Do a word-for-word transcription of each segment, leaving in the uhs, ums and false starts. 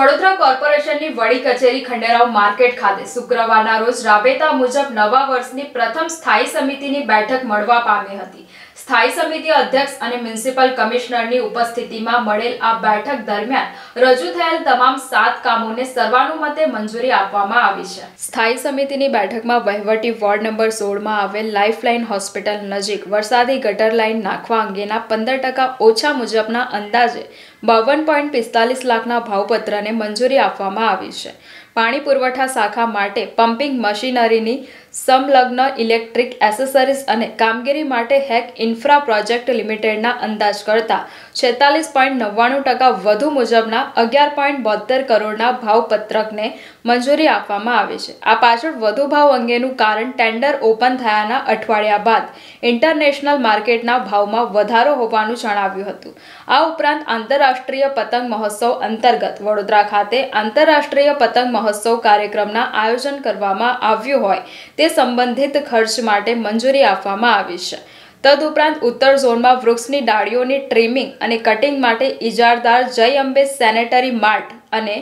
વડોદરા કોર્પોરેશનની વડી કચેરી ખંડેરાવ માર્કેટ ખાતે શુક્રવારના રોજ રાબેતા મુજબ નવા વર્ષની પ્રથમ સ્થાયી સમિતિની બેઠક મળવા પામી હતી। સ્થાયી સમિતિ અધ્યક્ષ અને મ્યુનિસિપલ કમિશનરની ઉપસ્થિતિમાં મળેલ આ બેઠક દરમિયાન રજૂ થયેલ તમામ સાત કામોને સર્વાનુમતે મંજૂરી આપવામાં આવી છે। સ્થાયી સમિતિની બેઠકમાં વહીવટી વોર્ડ નંબર સોળ માં આવેલ લાઇફલાઇન હોસ્પિટલ નજીક વરસાદી ગટર લાઇન નાખવા અંગેના પંદર ટકા ઓછા મુજબના અંદાજે બાવન પોઈન્ટ પિસ્તાલીસ લાખના ભાવપત્ર ને મંજૂરી આપવામાં આવી છે। પાણી પુરવઠા શાખા માટે પમ્પિંગ મશીનરીની સંલગ્ન ઇલેક્ટ્રિક એસેસરીઝ અને કામગીરી માટે હેક ઇન્ફ્રા પ્રોજેક્ટ લિમિટેડના અંદાજ કરતા છેતાલીસ પોઈન્ટ નવ્વાણું ટકા વધુ મુજબના અગિયાર પોઈન્ટ બોતેર કરોડના ભાવપત્રકને મંજૂરી આપવામાં આવી છે। આ પાછળ વધુ ભાવ અંગેનું કારણ ટેન્ડર ઓપન થયાના અઠવાડિયા બાદ ઇન્ટરનેશનલ માર્કેટના ભાવમાં વધારો હોવાનું જણાવ્યું હતું। આ ઉપરાંત આંતરરાષ્ટ્રીય પતંગ મહોત્સવ અંતર્ગત વડોદરા ખાતે આંતરરાષ્ટ્રીય પતંગ મહોત્સવ કાર્યક્રમના આયોજન કરવામાં આવ્યું હોય તે સંબંધિત ખર્ચ માટે મંજૂરી આપવામાં આવી છે। તદઉપરાંત ઉત્તર ઝોનમાં વૃક્ષની ડાળીઓની ટ્રીમિંગ અને કટિંગ માટે ઇજારદાર જય અંબે સેનેટરી માર્ટ અને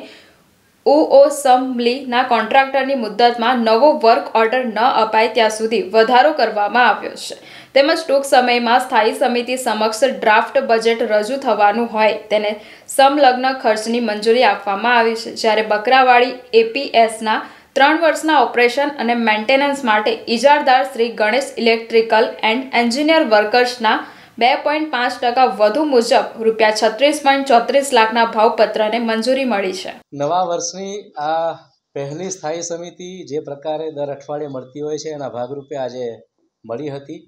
ઓઓસમલીના કોન્ટ્રાક્ટરની મુદ્દતમાં નવો વર્ક ઓર્ડર ન અપાય ત્યાં સુધી વધારો કરવામાં આવ્યો છે। તેમજ ટૂંક સમયમાં સ્થાયી સમિતિ સમક્ષ ડ્રાફ્ટ બજેટ રજૂ થવાનું હોય તેને સંલગ્ન ખર્ચની મંજૂરી આપવામાં આવી છે। જ્યારે બકરાવાડી એપીએસના ત્રણ વર્ષના ઓપરેશન અને મેન્ટેનન્સ માટે ઇજારદાર Shri Ganesh electrical and engineer વર્કર્સના બે પોઈન્ટ પાંચ ટકા વધુ મુજબ રૂપિયા છત્રીસ પોઈન્ટ ચોત્રીસ લાખના ભાવપત્રને મંજૂરી મળી છે। નવા વર્ષની આ પહેલી સ્થાયી સમિતિ જે પ્રકારે દર અઠવાડિયે મળતી હોય છે એના ભાગરૂપે આજે મળી હતી।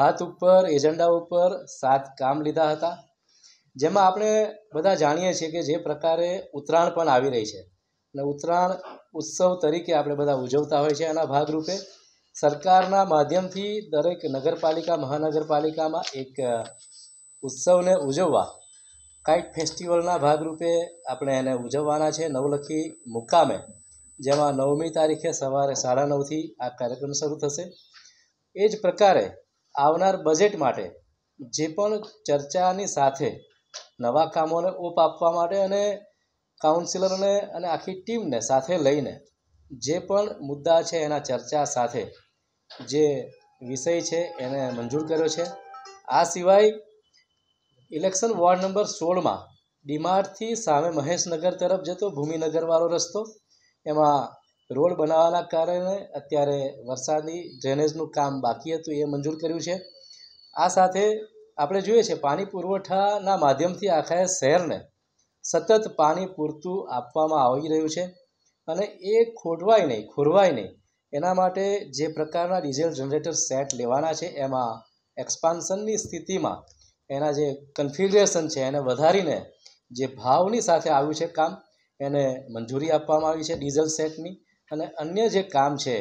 हाथ पर एजेंडा पर सात काम लीधा था जेम आपणे बधा जाणीए छीए के जे प्रकारे उत्तरायण पण आवी रही छे अने उत्तरायण उत्सव तरीके आपणे बधा उजवता होय छे। एना भागरूपे सरकारना माध्यमथी दरेक नगरपालिका महानगरपालिकामां एक उत्सवने उजववा काइट फेस्टिवलना भागरूपे आपणे एने उजववाना छे। नवलखी मुकामे जेमां नवमी तारीखे सवारे साढ़ा नौ थी आ कार्यक्रम शरू थशे। ए ज प्रकारे આવનાર બજેટ માટે જે પણ ચર્ચાની સાથે નવા કામોને ઓપ આપવા માટે અને કાઉન્સિલરને અને આખી ટીમને સાથે લઈને જે પણ મુદ્દા છે એના ચર્ચા સાથે જે વિષય છે એને મંજૂર કર્યો છે। આ સિવાય ઇલેક્શન વોર્ડ નંબર સોળમાં ડીમાર્ટથી સામે મહેશનગર તરફ જતો ભૂમિનગરવાળો રસ્તો એમાં रोड बनावाना कारणे अत्यारे वरसादी ड्रेनेजनुं काम बाकी हतुं ए मंजूर कर्युं छे। आ साथे आपणे जोईए छे पाणी पुरवठाना माध्यमथी आखा शहेरने सतत पाणी पूरतुं आपवामां आवी रह्युं छे अने ए खोटवाय नहीं खोरवाय नहीं एना माटे जे प्रकारना डीजल जनरेटर सेट लेवाना छे एमां एक्सपान्शननी स्थितिमां एना जे कन्फिगरेशन छे एने वधारीने जे भावनी साथे आव्युं छे काम एने मंजूरी आपवामां आवी छे डीजल सेटनी અને અન્ય જે કામ છે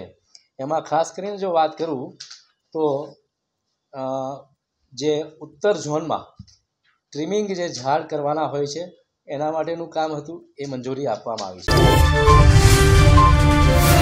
એમાં ખાસ કરીને જો વાત કરું તો જે ઉત્તર ઝોનમાં ટ્રીમિંગ જે ઝાડ કરવાના હોય છે એના માટેનું કામ હતું એ મંજૂરી આપવામાં આવી છે।